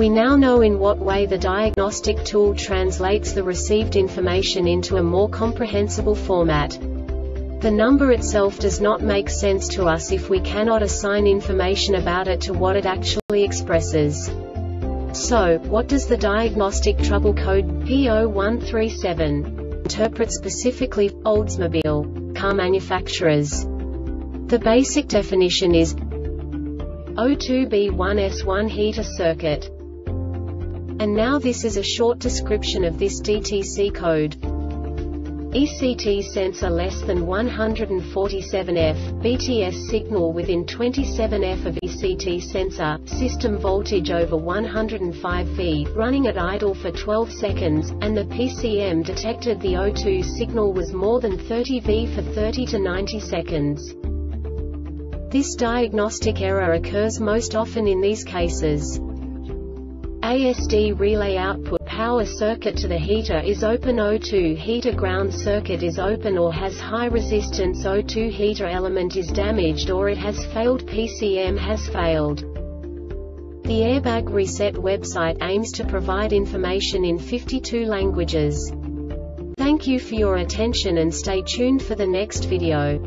We now know in what way the diagnostic tool translates the received information into a more comprehensible format. The number itself does not make sense to us if we cannot assign information about it to what it actually expresses. So, what does the diagnostic trouble code P0137 interpret specifically for Oldsmobile car manufacturers? The basic definition is O2B1S1 heater circuit. And now this is a short description of this DTC code. ECT sensor less than 147 f, BTS signal within 27 f of ECT sensor, system voltage over 105 V, running at idle for 12 seconds, and the PCM detected the O2 signal was more than 30 V for 30 to 90 seconds. This diagnostic error occurs most often in these cases. ASD relay output power circuit to the heater is open, O2 heater ground circuit is open or has high resistance, O2 heater element is damaged or it has failed, PCM has failed. The Airbag Reset website aims to provide information in 52 languages. Thank you for your attention and stay tuned for the next video.